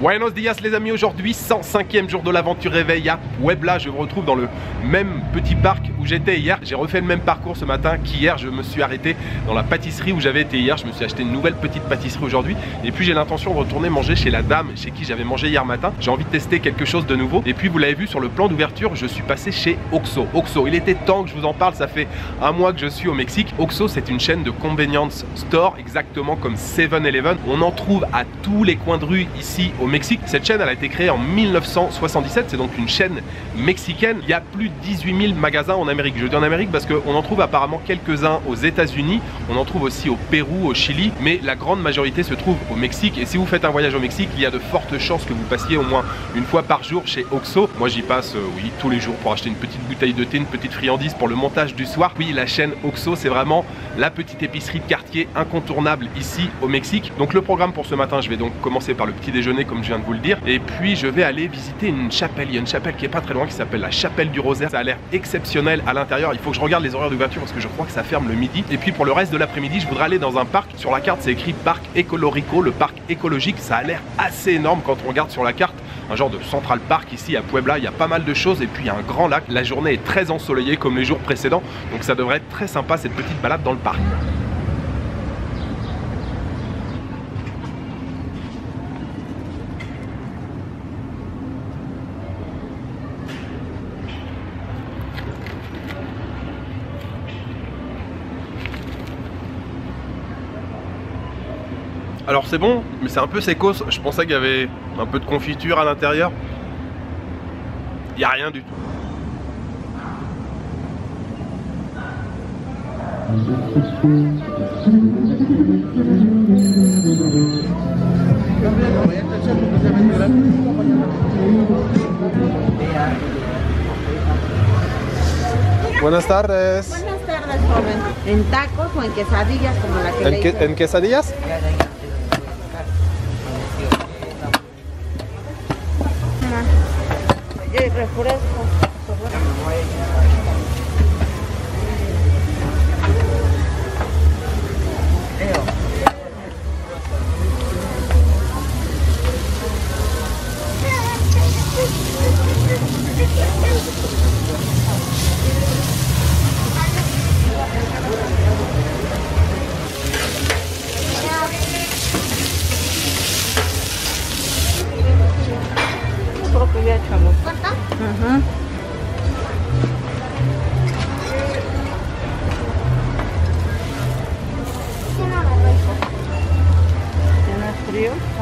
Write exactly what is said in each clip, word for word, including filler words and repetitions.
Buenos días les amis, aujourd'hui cent cinquième jour de l'aventure réveil à Puebla. Je me retrouve dans le même petit parc où j'étais hier. J'ai refait le même parcours ce matin qu'hier. Je me suis arrêté dans la pâtisserie où j'avais été hier. Je me suis acheté une nouvelle petite pâtisserie aujourd'hui. Et puis j'ai l'intention de retourner manger chez la dame chez qui j'avais mangé hier matin. J'ai envie de tester quelque chose de nouveau. Et puis vous l'avez vu sur le plan d'ouverture, je suis passé chez Oxxo. Oxxo, il était temps que je vous en parle, ça fait un mois que je suis au Mexique. Oxxo, c'est une chaîne de convenience store, exactement comme seven eleven. On en trouve à tous les coins de rue ici au Mexique. Cette chaîne elle a été créée en mille neuf cent soixante-dix-sept, c'est donc une chaîne mexicaine. Il y a plus de dix-huit mille magasins en Amérique. Je dis en Amérique parce qu'on en trouve apparemment quelques-uns aux États-Unis, on en trouve aussi au Pérou, au Chili, mais la grande majorité se trouve au Mexique. Et si vous faites un voyage au Mexique, il y a de fortes chances que vous passiez au moins une fois par jour chez Oxxo. Moi j'y passe, euh, oui, tous les jours pour acheter une petite bouteille de thé, une petite friandise pour le montage du soir. Oui, la chaîne Oxxo, c'est vraiment la petite épicerie de quartier incontournable ici au Mexique. Donc le programme pour ce matin, je vais donc commencer par le petit déjeuner comme je viens de vous le dire, et puis je vais aller visiter une chapelle. Il y a une chapelle qui est pas très loin qui s'appelle la Chapelle du Rosaire. Ça a l'air exceptionnel à l'intérieur. Il faut que je regarde les horaires d'ouverture parce que je crois que ça ferme le midi. Et puis pour le reste de l'après-midi, je voudrais aller dans un parc. Sur la carte, c'est écrit Parc Ecolorico, le parc écologique. Ça a l'air assez énorme quand on regarde sur la carte. Un genre de Central Park ici à Puebla, il y a pas mal de choses et puis il y a un grand lac. La journée est très ensoleillée comme les jours précédents, donc ça devrait être très sympa cette petite balade dans le parc. Alors c'est bon, mais c'est un peu secos. Je pensais qu'il y avait un peu de confiture à l'intérieur. Il n'y a rien du tout. Buenas tardes. Buenas tardes, joven. ¿En tacos o en quesadillas como la que le hice? ¿En quesadillas? Refresco.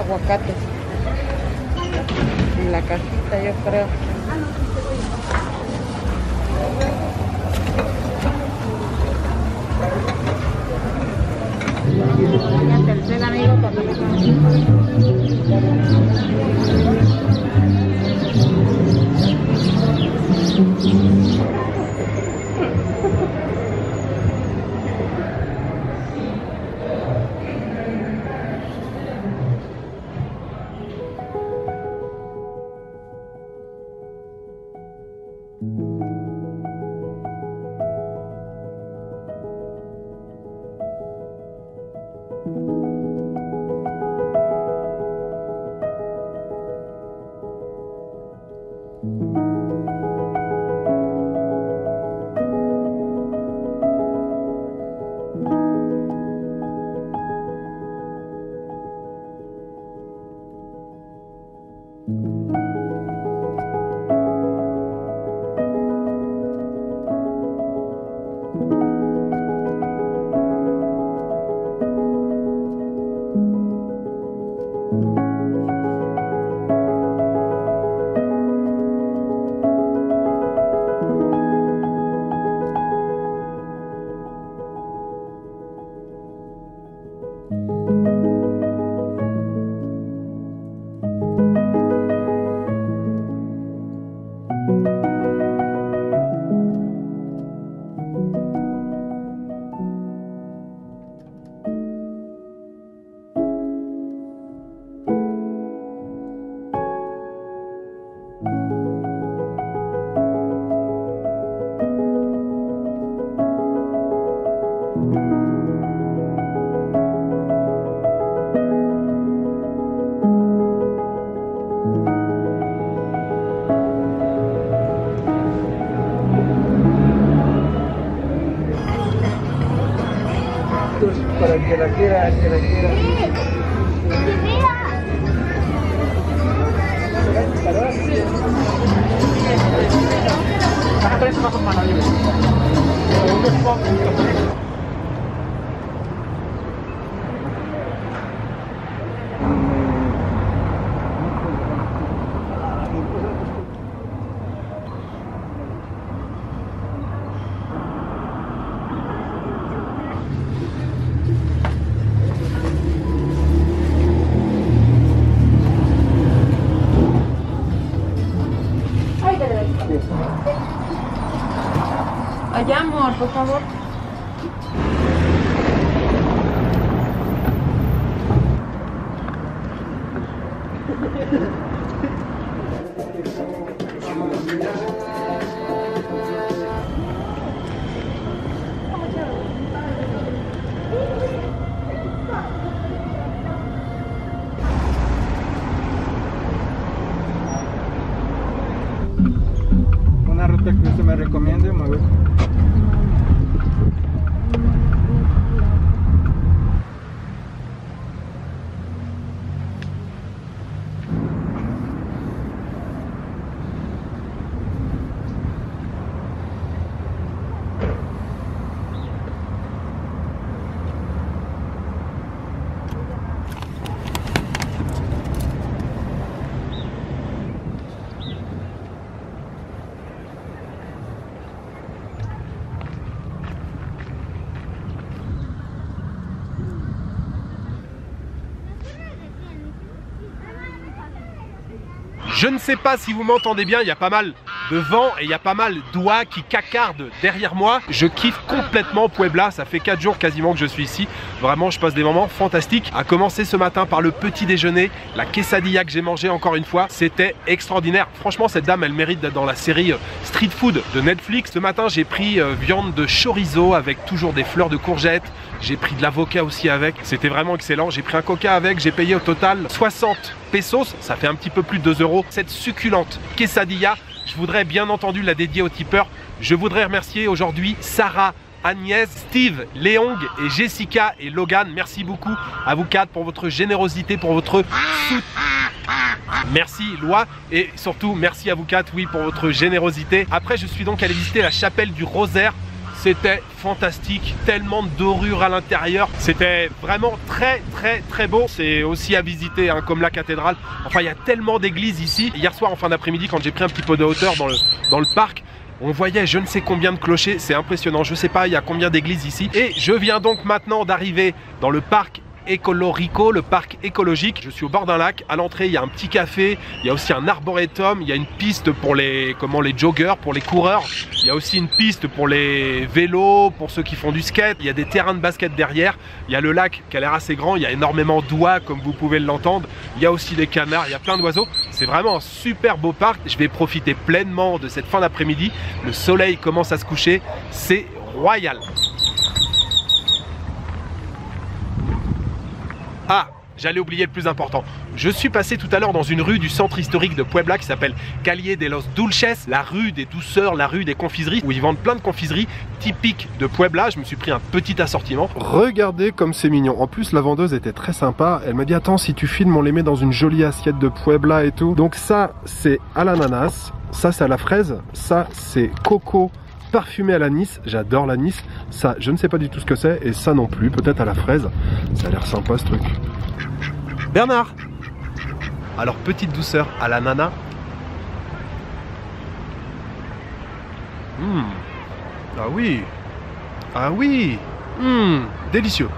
Aguacates en la cajita, yo creo. fotos para que la quiera, que la quiera. Allá, amor, por favor. Una ruta que usted me recomiende, me gusta. Je ne sais pas si vous m'entendez bien, il y a pas mal de vent et il y a pas mal d'oies qui cacardent derrière moi. Je kiffe complètement Puebla, ça fait quatre jours quasiment que je suis ici. Vraiment, je passe des moments fantastiques. À commencer ce matin par le petit déjeuner, la quesadilla que j'ai mangée encore une fois, c'était extraordinaire. Franchement, cette dame, elle mérite d'être dans la série Street Food de Netflix. Ce matin, j'ai pris euh, viande de chorizo avec toujours des fleurs de courgettes. J'ai pris de l'avocat aussi avec, c'était vraiment excellent. J'ai pris un coca avec, j'ai payé au total soixante pesos, ça fait un petit peu plus de deux euros. Cette succulente quesadilla, je voudrais bien entendu la dédier aux tipeurs. Je voudrais remercier aujourd'hui Sarah, Agnès, Steve, Léong et Jessica et Logan. Merci beaucoup à vous quatre pour votre générosité, pour votre soutien. Merci Loi et surtout merci à vous quatre, oui, pour votre générosité. Après, je suis donc allé visiter la chapelle du Rosaire. C'était fantastique, tellement de dorures à l'intérieur. C'était vraiment très très très beau. C'est aussi à visiter hein, comme la cathédrale. Enfin, il y a tellement d'églises ici. Hier soir en fin d'après-midi, quand j'ai pris un petit peu de hauteur dans le, dans le parc, on voyait je ne sais combien de clochers. C'est impressionnant, je ne sais pas il y a combien d'églises ici. Et je viens donc maintenant d'arriver dans le parc Ecolorico, le parc écologique. Je suis au bord d'un lac, à l'entrée il y a un petit café, il y a aussi un arboretum, il y a une piste pour les, comment, les joggers, pour les coureurs, il y a aussi une piste pour les vélos, pour ceux qui font du skate, il y a des terrains de basket derrière, il y a le lac qui a l'air assez grand, il y a énormément d'oies comme vous pouvez l'entendre, il y a aussi des canards, il y a plein d'oiseaux, c'est vraiment un super beau parc. Je vais profiter pleinement de cette fin d'après-midi, le soleil commence à se coucher, c'est royal. Ah, j'allais oublier le plus important. Je suis passé tout à l'heure dans une rue du centre historique de Puebla qui s'appelle Calle de los Dulces, la rue des douceurs, la rue des confiseries, où ils vendent plein de confiseries typiques de Puebla. Je me suis pris un petit assortiment. Regardez comme c'est mignon. En plus, la vendeuse était très sympa. Elle m'a dit, attends, si tu filmes, on les met dans une jolie assiette de Puebla et tout. Donc ça, c'est à l'ananas. Ça, c'est à la fraise. Ça, c'est coco parfumé à l'anis, j'adore l'anis, ça je ne sais pas du tout ce que c'est, et ça non plus, peut-être à la fraise, ça a l'air sympa ce truc. Bernard! Alors petite douceur à la nana. Mmh. Ah oui! Ah oui! Mmh. Délicieux!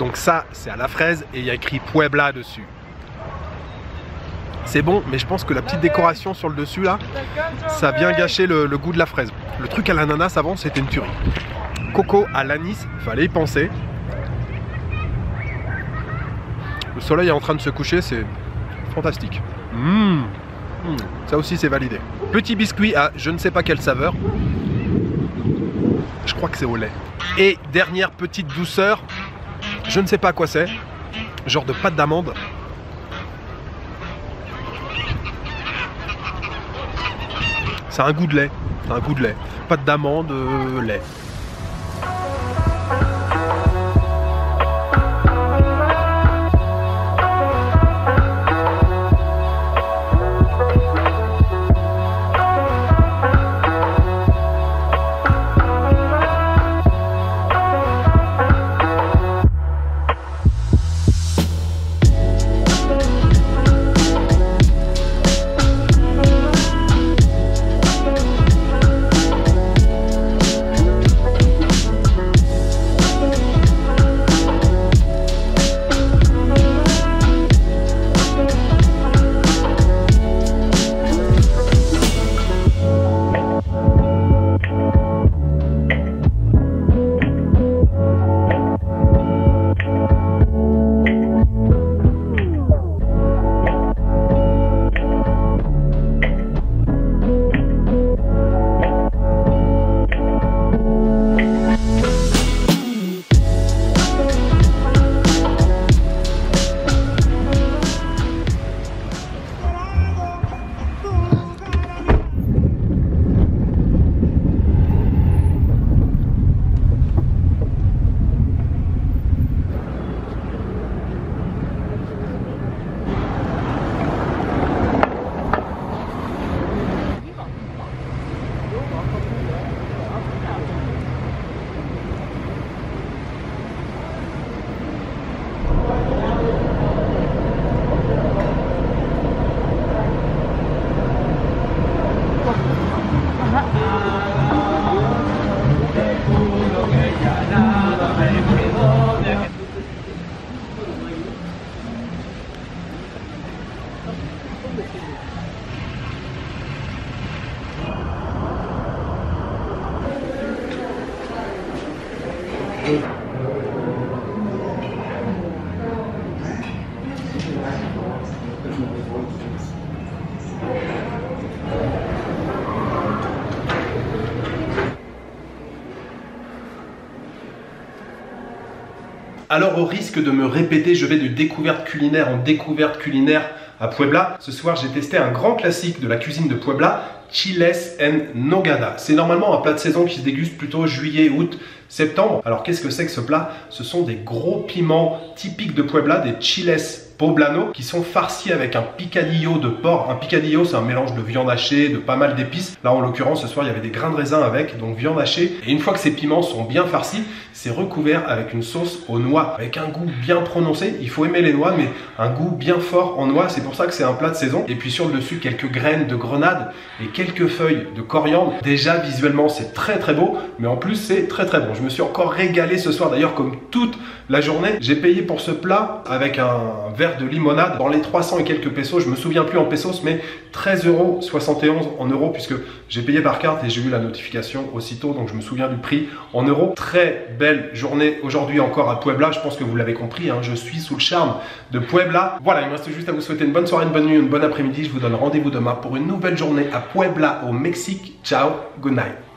Donc ça c'est à la fraise et il y a écrit Puebla dessus. C'est bon, mais je pense que la petite décoration sur le dessus là, ça a bien gâché le, le goût de la fraise. Le truc à l'ananas avant, c'était une tuerie. Coco à l'anis, fallait y penser. Le soleil est en train de se coucher, c'est fantastique. Mmh. Mmh. Ça aussi, c'est validé. Petit biscuit à je ne sais pas quelle saveur. Je crois que c'est au lait. Et dernière petite douceur, je ne sais pas à quoi c'est, genre de pâte d'amande. ça a un goût de lait, ça a un goût de lait, pâte d'amande, euh, lait. Alors, au risque de me répéter, je vais de découverte culinaire en découverte culinaire à Puebla. Ce soir, j'ai testé un grand classique de la cuisine de Puebla, Chiles en Nogada. C'est normalement un plat de saison qui se déguste plutôt juillet, août, septembre. Alors, qu'est-ce que c'est que ce plat? Ce sont des gros piments typiques de Puebla, des chiles poblano, qui sont farcis avec un picadillo de porc. Un picadillo, c'est un mélange de viande hachée, de pas mal d'épices. Là, en l'occurrence, ce soir, il y avait des grains de raisin avec, donc viande hachée. Et une fois que ces piments sont bien farcis, c'est recouvert avec une sauce aux noix, avec un goût bien prononcé. Il faut aimer les noix, mais un goût bien fort en noix. C'est pour ça que c'est un plat de saison. Et puis sur le dessus, quelques graines de grenade et quelques feuilles de coriandre. Déjà, visuellement, c'est très très beau, mais en plus, c'est très très bon. Je me suis encore régalé ce soir. D'ailleurs, comme toute la journée, j'ai payé pour ce plat avec un verre de limonade dans les trois cents et quelques pesos. Je me souviens plus en pesos, mais treize euros soixante et onze en euros, puisque j'ai payé par carte et j'ai eu la notification aussitôt, donc je me souviens du prix en euros. Très belle journée aujourd'hui encore à Puebla. Je pense que vous l'avez compris, hein, je suis sous le charme de Puebla. Voilà, il me reste juste à vous souhaiter une bonne soirée, une bonne nuit, une bonne après-midi. Je vous donne rendez-vous demain pour une nouvelle journée à Puebla au Mexique. Ciao, good night.